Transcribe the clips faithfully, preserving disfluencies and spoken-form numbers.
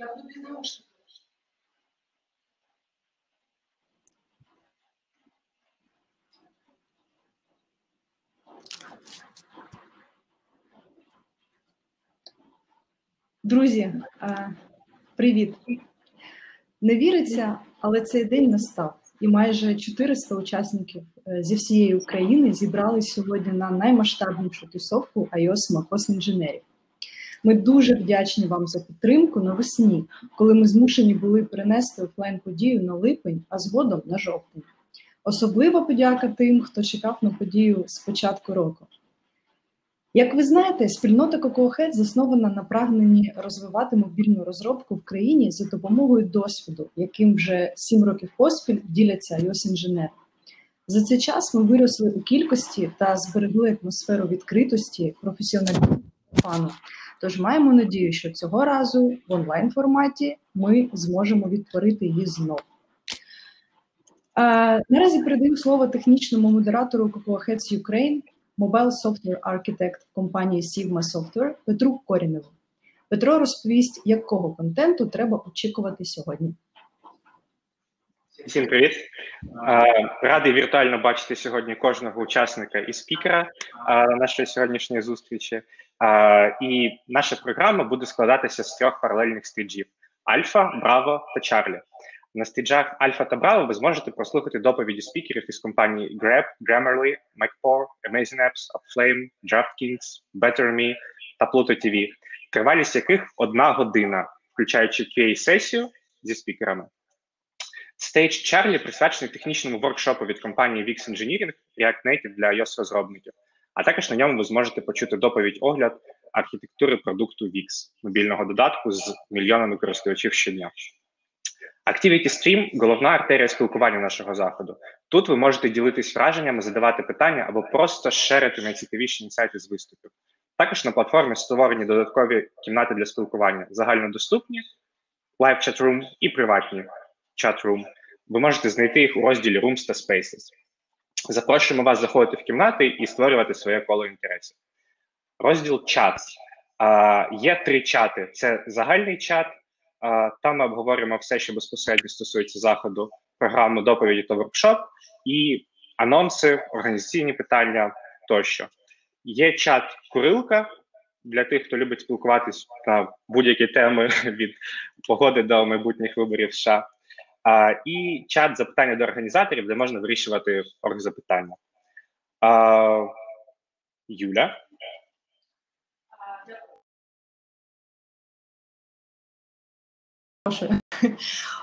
Я буду без наушников. Друзі, привіт! Не віриться, але цей день настав. І майже чотириста учасників зі всієї України зібрались сьогодні на наймасштабнішу тусовку iOS macOS інженерів. Ми дуже вдячні вам за підтримку навесні, коли ми змушені були перенести офлайн-подію на липень, а згодом на жовтень. Особлива подяка тим, хто чекав на подію з початку року. Як ви знаєте, спільнота CocoaHeads заснована на прагненні розвивати мобільну розробку в країні за допомогою досвіду, яким вже сім років поспіль діляться iOS-інженери. За цей час ми виросли у кількості та зберегли атмосферу відкритості, професіоналізму та фану. Тож маємо надію, що цього разу в онлайн-форматі ми зможемо відтворити її знову. Е, наразі передаю слово технічному модератору CocoaHeads Ukraine, Mobile Software Architect компанії SIGMA Software Петру Коріневу. Петро розповість, якого контенту треба очікувати сьогодні. Всім привіт. Радий віртуально бачити сьогодні кожного учасника і спікера нашої сьогоднішньої зустрічі. І наша програма буде складатися з трьох паралельних стріджів – Альфа, Браво та Чарлі. На стріджах Альфа та Браво ви зможете прослухати доповіді спікерів із компаній Grab, Grammarly, Mac чотири, AmazingApps, Upflame, DraftKings, BetterMe та PlutoTV, тривалість яких одна година, включаючи кю ей-сесію зі спікерами. Стейдж Charlie присвячений технічному воркшопу від компанії вікс Engineering React Native для iOS-розробників, а також на ньому ви зможете почути доповідь-огляд архітектури продукту вікс, мобільного додатку з мільйонами користувачів щодня. Activity Stream – головна артерія спілкування нашого заходу. Тут ви можете ділитись враженнями, задавати питання або просто шерити найцікавіші інсайти з виступів. Також на платформі створені додаткові кімнати для спілкування, загальнодоступні, лайв-чат-рум і приватні чат-рум. Ви можете знайти їх у розділі Rooms та Spaces. Запрошуємо вас заходити в кімнати і створювати своє коло інтересів. Розділ «Чат». Uh, є три чати. Це загальний чат. Там ми обговорюємо все, що безпосередньо стосується заходу, програму, доповіді та воркшоп, і анонси, організаційні питання тощо. Є чат «Курилка» для тих, хто любить спілкуватись на будь-які теми від погоди до майбутніх виборів США. І чат «Запитання до організаторів», де можна вирішувати оргзапитання. Юля?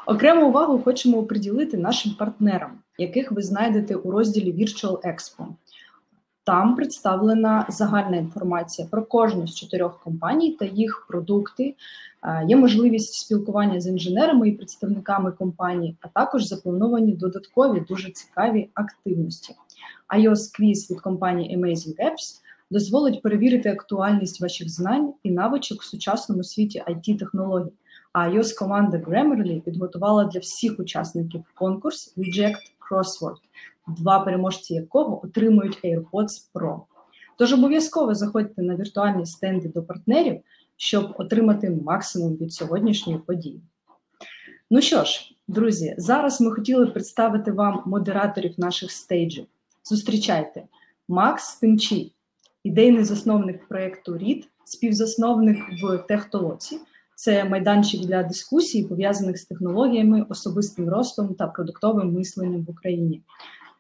Окрему увагу хочемо приділити нашим партнерам, яких ви знайдете у розділі Virtual Expo. Там представлена загальна інформація про кожну з чотирьох компаній та їх продукти, є можливість спілкування з інженерами і представниками компаній, а також заплановані додаткові, дуже цікаві активності. iOS-квіз від компанії AmazingApps дозволить перевірити актуальність ваших знань і навичок в сучасному світі ай ті-технологій. А iOS-команда Grammarly підготувала для всіх учасників конкурс Reject Crossword, два переможці якого отримують AirPods Pro. Тож обов'язково заходьте на віртуальні стенди до партнерів, щоб отримати максимум від сьогоднішньої події. Ну що ж, друзі, зараз ми хотіли представити вам модераторів наших стейджів. Зустрічайте! Макс Тимчий, ідейний засновник проєкту Рід, співзасновник в TechToloci. Це майданчик для дискусій, пов'язаних з технологіями, особистим ростом та продуктовим мисленням в Україні.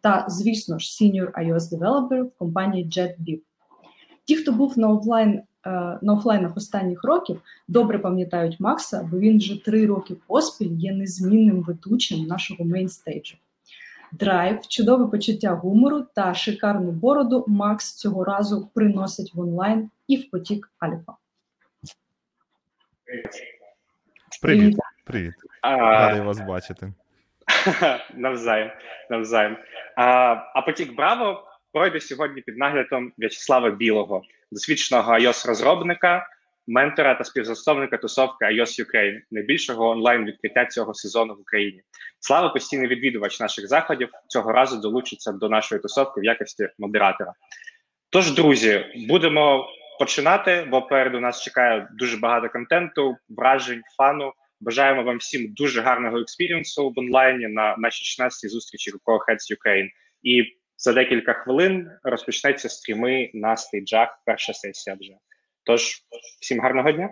Та, звісно ж, Senior iOS Developer в компанії JetBrains. Ті, хто був на, офлайн, на офлайнах останніх років, добре пам'ятають Макса, бо він вже три роки поспіль є незмінним ведучим нашого мейнстейджу. Драйв, чудове почуття гумору та шикарну бороду Макс цього разу приносить в онлайн і в потік Альфа. Привіт, привіт. Радий вас бачити. Навзаєм, навзаєм. А, а потік Браво пройде сьогодні під наглядом В'ячеслава Білого, досвідченого iOS-розробника, ментора та співзасновника тусовки iOS Ukraine, найбільшого онлайн-відкриття цього сезону в Україні. Слава постійний відвідувач наших заходів, цього разу долучиться до нашої тусовки в якості модератора. Тож, друзі, будемо починати, бо попереду нас чекає дуже багато контенту, вражень, фану, Бажаємо вам всім дуже гарного експіріенсу в онлайні на нашій шістнадцятій зустрічі CocoaHeads Ukraine. І за декілька хвилин розпочнеться стріми на стейджах, перша сесія вже. Тож, всім гарного дня!